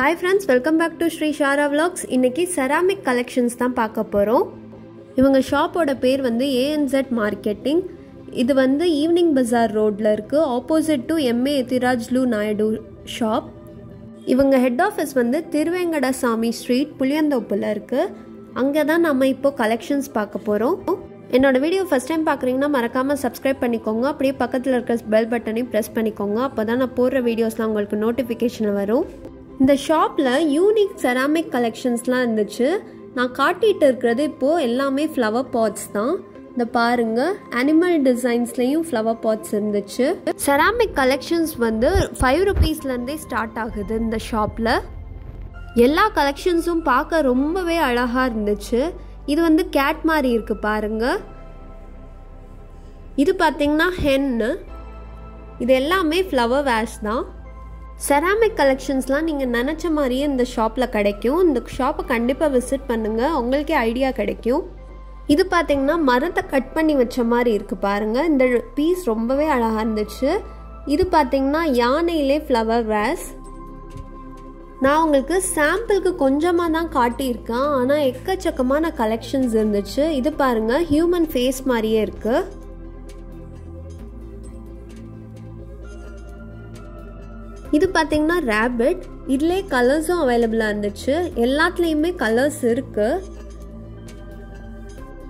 Hi friends, welcome back to sreeshara vlogs. इनकी ceramic collections தான் பார்க்க போறோம். இவங்க ஷாப்போட பேர் வந்து ANZ Marketing. இது வந்து ஈவினிங் பஜார் ரோட்ல இருக்கு. Opposite to M.A. Ethiraj Naidu shop. இவங்க ஹெட் ஆஃபீஸ் வந்து திருவேங்கடசாமி ஸ்ட்ரீட் புளியந்தோப்புல இருக்கு. அங்க தான் நாம இப்போ கலெக்ஷன்ஸ் பார்க்க போறோம். என்னோட வீடியோ ஃபர்ஸ்ட் டைம் பார்க்குறீங்கன்னா மறக்காம சப்ஸ்கிரைப் பண்ணிக்கோங்க. அப்படியே பக்கத்துல இருக்க பெல் பட்டனையும் பிரஸ் பண்ணிக்கோங்க. அப்பதான் நான் போடுற வீடியோஸ்லாம் உங்களுக்கு நோட்டிஃபிகேஷன் வரும். இந்த ஷாப்பில் யூனிக் செராமிக் கலெக்ஷன்ஸ்லாம் இருந்துச்சு. நான் காட்டிகிட்டு இருக்கிறது இப்போது எல்லாமே ஃப்ளவர் பாட்ஸ் தான். இந்த பாருங்கள், அனிமல் டிசைன்ஸ்லேயும் ஃப்ளவர் பாட்ஸ் இருந்துச்சு. செராமிக் கலெக்ஷன்ஸ் வந்து ₹5லேருந்தே ஸ்டார்ட் ஆகுது இந்த ஷாப்பில். எல்லா கலெக்ஷன்ஸும் பார்க்க ரொம்பவே அழகாக இருந்துச்சு. இது வந்து கேட் மாதிரி இருக்குது பாருங்கள். இது பார்த்திங்கன்னா ஹென்னு. இது எல்லாமே ஃப்ளவர் வேஷ் தான். செராமிக் கலெக்ஷன்ஸ்லாம் நீங்கள் நினச்ச மாதிரியே இந்த ஷாப்பில் கிடைக்கும். இந்த ஷாப்பை கண்டிப்பாக விசிட் பண்ணுங்கள், உங்களுக்கே ஐடியா கிடைக்கும். இது பார்த்திங்கன்னா மரத்தை கட் பண்ணி வச்ச மாதிரி இருக்குது பாருங்கள். இந்த பீஸ் ரொம்பவே அழகாக இருந்துச்சு. இது பார்த்திங்கன்னா யானையிலே ஃப்ளவர் வேஸ். நான் உங்களுக்கு சாம்பிளுக்கு கொஞ்சமாக தான் காட்டியிருக்கேன், ஆனால் எக்கச்சக்கமான கலெக்ஷன்ஸ் இருந்துச்சு. இது பாருங்கள், ஹியூமன் ஃபேஸ் மாதிரியே இருக்குது. இது பார்த்தீங்கன்னா ரேபிட். இதுலேயே கலர்ஸும் அவைலபிளாக இருந்துச்சு. எல்லாத்துலேயுமே கலர்ஸ் இருக்குது.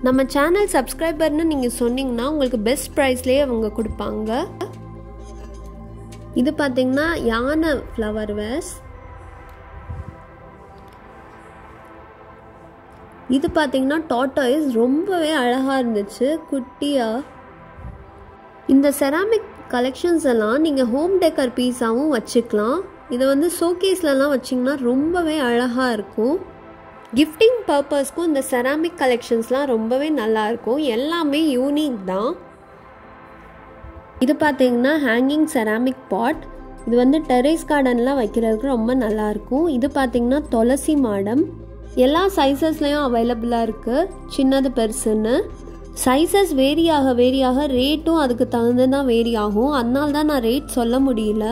நம்ம சேனல் சப்ஸ்கிரைபர்னு நீங்கள் சொன்னீங்கன்னா உங்களுக்கு பெஸ்ட் ப்ரைஸ்லேயே அவங்க கொடுப்பாங்க. இது பார்த்தீங்கன்னா யானை ஃப்ளவர் வேஸ். இது பார்த்தீங்கன்னா டார்டாய்ஸ். ரொம்பவே அழகாக இருந்துச்சு குட்டியாக. இந்த செராமிக் கலெக்ஷன்ஸ் எல்லாம் நீங்கள் ஹோம் டெக்கர் பீஸாகவும் வச்சுக்கலாம். இதை வந்து ஷோகேஸ்லலாம் வச்சிங்கன்னா ரொம்பவே அழகாக இருக்கும். கிஃப்டிங் பர்பஸ்க்கும் இந்த செராமிக் கலெக்ஷன்ஸ்லாம் ரொம்பவே நல்லாயிருக்கும். எல்லாமே யூனிக் தான். இது பார்த்தீங்கன்னா ஹேங்கிங் செராமிக் பாட். இது வந்து டெரேஸ் கார்டன்லாம் வைக்கிறதுக்கு ரொம்ப நல்லாயிருக்கும். இது பார்த்தீங்கன்னா துளசி மாடம். எல்லா சைஸஸ்லேயும் அவைலபிளாக இருக்குது, சின்னது பெருசுன்னு. சைஸஸ் வேரியாக ரேட்டும் அதுக்கு தகுந்த தான் வேரி ஆகும். அதனால தான் நான் ரேட் சொல்ல முடியல.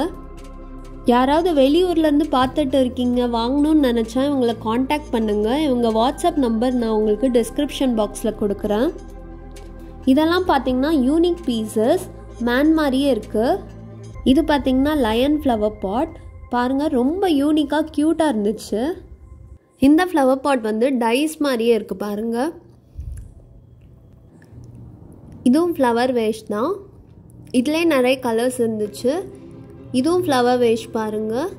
யாராவது வெளியூர்லேருந்து பார்த்துட்டு இருக்கீங்க வாங்கணும்னு நினச்சா இவங்களை காண்டாக்ட் பண்ணுங்கள். இவங்க வாட்ஸ்அப் நம்பர் நான் உங்களுக்கு டிஸ்கிரிப்ஷன் பாக்ஸில் கொடுக்குறேன். இதெல்லாம் பார்த்திங்கன்னா யூனிக் பீசஸ், மேன் மாதிரியே இருக்குது. இது பார்த்திங்கன்னா லயன் ஃப்ளவர் பாட். பாருங்கள், ரொம்ப யூனிக்காக க்யூட்டாக இருந்துச்சு. இந்த ஃப்ளவர் பாட் வந்து டைஸ் மாதிரியே இருக்குது பாருங்கள். இதுவும் ஃப்ளவர் வேஷ் தான். இதிலே நிறைய கலர்ஸ் இருந்துச்சு. இதுவும் ஃப்ளவர் வேஷ் பாருங்கள்.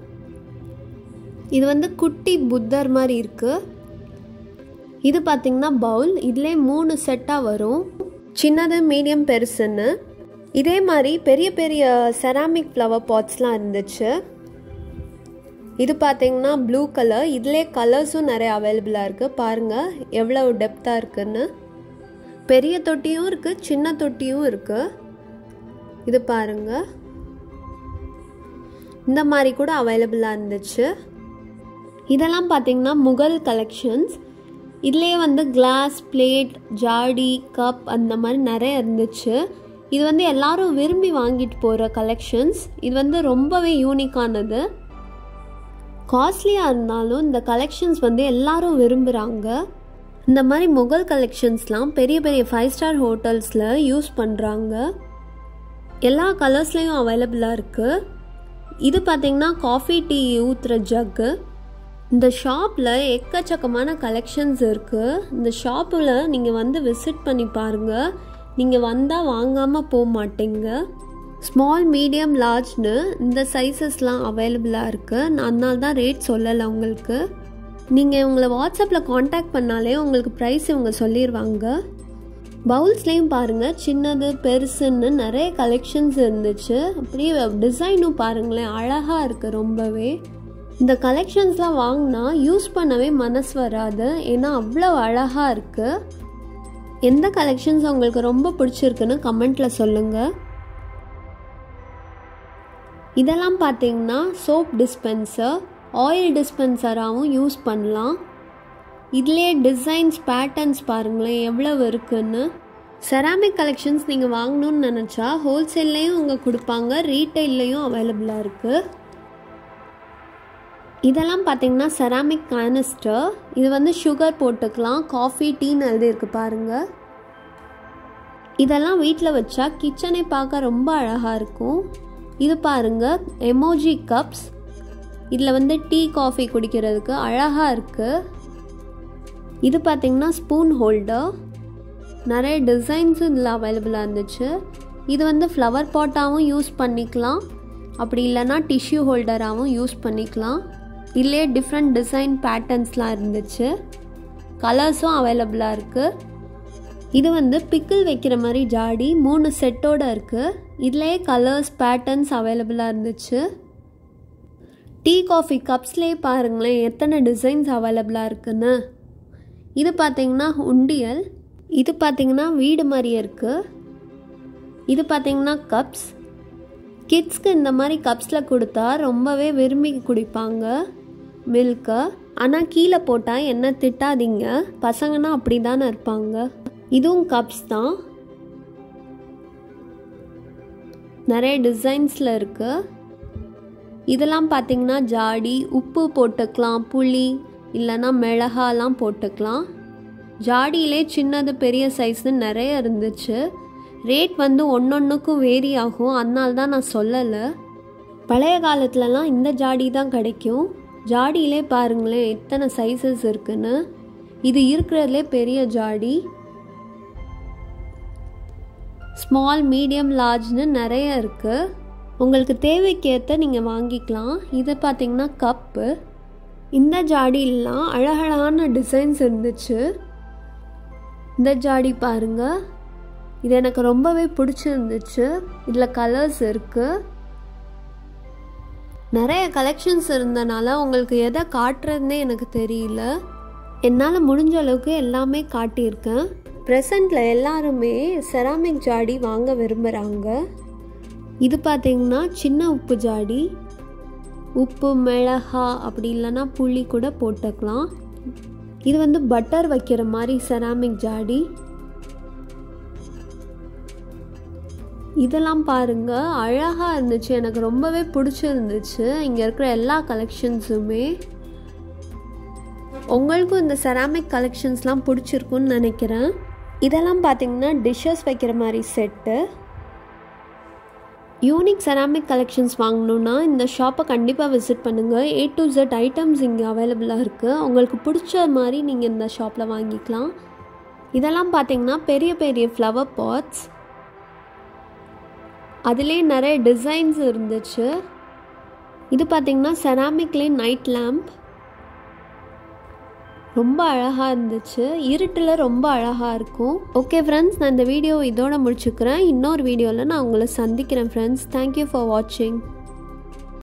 இது வந்து குட்டி புத்தர் மாதிரி இருக்குது. இது பார்த்திங்கன்னா பவுல். இதிலே 3 செட்டாக வரும், சின்னது மீடியம் பெருசுன்னு. இதே மாதிரி பெரிய பெரிய செராமிக் ஃப்ளவர் பாட்ஸ்லாம் இருந்துச்சு. இது பார்த்திங்கன்னா ப்ளூ கலர். இதிலே கலர்ஸும் நிறைய அவைலபிளாக இருக்குது. பாருங்கள் எவ்வளோ டெப்த்தாக இருக்குதுன்னு. பெரிய தொட்டியும் இருக்குது, சின்ன தொட்டியும் இருக்குது. இது பாருங்கள், இந்த மாதிரி கூட அவைலபிளாக இருந்துச்சு. இதெல்லாம் பார்த்திங்கன்னா முகல் கலெக்ஷன்ஸ். இதுலேயே வந்து கிளாஸ், பிளேட், ஜாடி, கப் அந்த மாதிரி நிறைய இருந்துச்சு. இது வந்து எல்லாரும் விரும்பி வாங்கிட்டு போகிற கலெக்ஷன்ஸ். இது வந்து ரொம்பவே யூனிக்கானது. காஸ்ட்லியாக இருந்தாலும் இந்த கலெக்ஷன்ஸ் வந்து எல்லாரும் விரும்புகிறாங்க. இந்த மாதிரி முகல் கலெக்ஷன்ஸ்லாம் பெரிய பெரிய 5-ஸ்டார் ஹோட்டல்ஸில் யூஸ் பண்ணுறாங்க. எல்லா கலர்ஸ்லேயும் அவைலபிளாக இருக்குது. இது பார்த்திங்கன்னா காஃபி டீ ஊற்றுற ஜக்கு. இந்த ஷாப்பில் எக்கச்சக்கமான கலெக்ஷன்ஸ் இருக்குது. இந்த ஷாப்பில் நீங்கள் வந்து விசிட் பண்ணி பாருங்கள், நீங்கள் வந்தால் வாங்காமல் போக மாட்டீங்க. ஸ்மால், மீடியம், லார்ஜ்னு இந்த சைஸஸ்லாம் அவைலபிளாக இருக்குது. நான் அதனால தான் ரேட் சொல்லலை உங்களுக்கு. நீங்கள் உங்களை வாட்ஸ்அப்பில் காண்டாக்ட் பண்ணாலே உங்களுக்கு ப்ரைஸ் இவங்க சொல்லிடுவாங்க. பவுல்ஸ்லேயும் பாருங்கள், சின்னது பெருசுன்னு நிறைய கலெக்ஷன்ஸ் இருந்துச்சு. அப்படியே டிசைனும் பாருங்களேன், அழகாக இருக்குது ரொம்பவே. இந்த கலெக்ஷன்ஸ்லாம் வாங்கினா யூஸ் பண்ணவே மனசு வராது, ஏன்னா அவ்வளோ அழகாக இருக்குது. எந்த கலெக்ஷன்ஸ் உங்களுக்கு ரொம்ப பிடிச்சிருக்குன்னு கமெண்ட்டில் சொல்லுங்கள். இதெல்லாம் பார்த்தீங்கன்னா சோப் டிஸ்பென்சர், ஆயில் டிஸ்பென்சராகவும் யூஸ் பண்ணலாம். இதிலே டிசைன்ஸ், பேட்டர்ன்ஸ் பாருங்களேன் எவ்வளவு இருக்குன்னு. செராமிக் கலெக்ஷன்ஸ் நீங்கள் வாங்கணும்னு நினச்சா ஹோல்சேல்லையும் அவங்க கொடுப்பாங்க, ரீட்டைல்லையும் அவைலபிளாக இருக்குது. இதெல்லாம் பாத்தீங்கன்னா செராமிக் கேனிஸ்டர். இது வந்து சுகர் போட்டுக்கலாம், காஃபி, டீன்னு எழுதி இருக்கு பாருங்க. இதெல்லாம் வீட்டில் வச்சா கிச்சனை பார்க்க ரொம்ப அழகாக இருக்கும். இது பாருங்க எமோஜி கப்ஸ், இதில் வந்து டீ காஃபி குடிக்கிறதுக்கு அழகாக இருக்குது. இது பார்த்திங்கன்னா ஸ்பூன் ஹோல்டர், நிறைய டிசைன்ஸும் இதில் அவைலபிளாக இருந்துச்சு. இது வந்து ஃப்ளவர் பாட்டாகவும் யூஸ் பண்ணிக்கலாம், அப்படி இல்லைன்னா டிஷ்யூ ஹோல்டராகவும் யூஸ் பண்ணிக்கலாம். இதிலே டிஃப்ரெண்ட் டிசைன் பேட்டர்ன்ஸ்லாம் இருந்துச்சு, கலர்ஸும் அவைலபிளாக இருக்குது. இது வந்து பிக்கிள் வைக்கிற மாதிரி ஜாடி, 3 செட்டோடு இருக்குது. இதிலேயே கலர்ஸ் பேட்டர்ன்ஸ் அவைலபிளாக இருந்துச்சு. டீ காஃபி கப்ஸ்லேயே பாருங்களேன் எத்தனை டிசைன்ஸ் அவைலபிளாக இருக்குன்னு. இது பார்த்திங்கன்னா உண்டியல், இது பார்த்திங்கன்னா வீடு மாதிரியே இருக்குது. இது பார்த்திங்கன்னா கப்ஸ், கிட்ஸ்க்கு இந்த மாதிரி கப்ஸில் கொடுத்தா ரொம்பவே விரும்பி குடிப்பாங்க மில்க்கு. ஆனால் கீழே போட்டால் என்ன திட்டாதீங்க, பசங்கன்னா அப்படி தானே இருப்பாங்க. இதுவும் கப்ஸ் தான், நிறைய டிசைன்ஸில் இருக்குது. இதெல்லாம் பார்த்திங்கன்னா ஜாடி, உப்பு போட்டுக்கலாம், புளி இல்லைன்னா மிளகாலாம் போட்டுக்கலாம். ஜாடியிலே சின்னது பெரிய சைஸ்னு நிறைய இருந்துச்சு. ரேட் வந்து ஒன்னொன்றுக்கும் வேரி ஆகும், அதனால தான் நான் சொல்லலை. பழைய காலத்துலலாம் இந்த ஜாடி தான் கிடைக்கும். ஜாடியிலே பாருங்களேன் எத்தனை சைஸஸ் இருக்குன்னு. இது இருக்கிறதுலே பெரிய ஜாடி, ஸ்மால், மீடியம், லார்ஜ்னு நிறைய இருக்குது. உங்களுக்கு தேவைக்கேற்ற நீங்கள் வாங்கிக்கலாம். இது பார்த்திங்கன்னா கப்பு, இந்த ஜாடிலாம் அழகழகான டிசைன்ஸ் இருந்துச்சு. இந்த ஜாடி பாருங்கள், இது எனக்கு ரொம்பவே பிடிச்சிருந்துச்சு. இதில் கலர்ஸ் இருக்குது, நிறைய கலெக்ஷன்ஸ் இருந்தனால உங்களுக்கு எதை காட்டுறதுன்னே எனக்கு தெரியல. என்னால் முடிஞ்ச அளவுக்கு எல்லாமே காட்டியிருக்கேன். ப்ரெசண்டில் எல்லாருமே செராமிக் ஜாடி வாங்க விரும்புகிறாங்க. இது பார்த்திங்கன்னா சின்ன உப்பு ஜாடி, உப்பு மிளகா அப்படி இல்லைன்னா புளி கூட போட்டுக்கலாம். இது வந்து பட்டர் வைக்கிற மாதிரி செராமிக் ஜாடி. இதெல்லாம் பாருங்கள் அழகாக இருந்துச்சு, எனக்கு ரொம்பவே பிடிச்சிருந்துச்சு இங்கே இருக்கிற எல்லா கலெக்ஷன்ஸுமே. உங்களுக்கும் இந்த செராமிக் கலெக்ஷன்ஸ்லாம் பிடிச்சிருக்குன்னு நினைக்கிறேன். இதெல்லாம் பார்த்திங்கன்னா டிஷ்ஷஸ் வைக்கிற மாதிரி செட்டு. யூனிக் செராமிக் கலெக்ஷன்ஸ் வாங்கணுன்னா இந்த ஷாப்பை கண்டிப்பாக விசிட் பண்ணுங்கள். A to Z ஐட்டம்ஸ் இங்கே அவைலபிளாக இருக்குது. உங்களுக்கு பிடிச்ச மாதிரி நீங்கள் இந்த ஷாப்பில் வாங்கிக்கலாம். இதெல்லாம் பார்த்திங்கன்னா பெரிய பெரிய ஃப்ளவர் பாட்ஸ், அதிலே நிறைய டிசைன்ஸ் இருந்துச்சு. இது பார்த்திங்கன்னா செராமிக்லே நைட் லேம்ப், ரொம்ப அழகாக இருந்துச்சு. இருட்டில் ரொம்ப அழகாக இருக்கும். ஓகே ஃப்ரெண்ட்ஸ், நான் இந்த வீடியோ இதோட முடிச்சுக்கிறேன். இன்னொரு வீடியோவில் நான் உங்களை சந்திக்கிறேன் ஃப்ரெண்ட்ஸ். தேங்க்யூ ஃபார் வாட்சிங்.